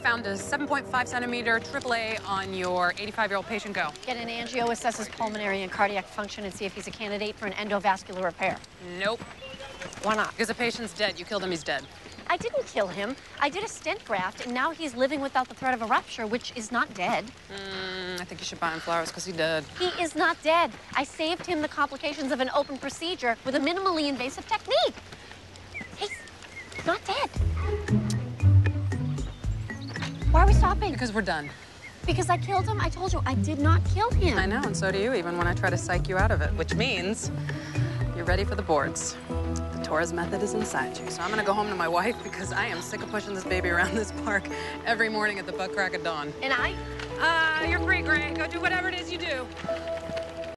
found a 7.5 centimeter AAA on your 85-year-old patient. Go. Get an angio, assesses pulmonary and cardiac function, and see if he's a candidate for an endovascular repair. Nope. Why not? Because the patient's dead. You killed him, he's dead. I didn't kill him. I did a stent graft, and now he's living without the threat of a rupture, which is not dead. I think you should buy him flowers, because he's dead. He is not dead. I saved him the complications of an open procedure with a minimally invasive technique. He's not dead. Why are we stopping? Because we're done. Because I killed him? I told you, I did not kill him. I know, and so do you, even when I try to psych you out of it, which means you're ready for the boards. Torres method is inside you. So I'm gonna go home to my wife because I am sick of pushing this baby around this park every morning at the butt crack of dawn. And you're free, Gray. Go do whatever it is you do.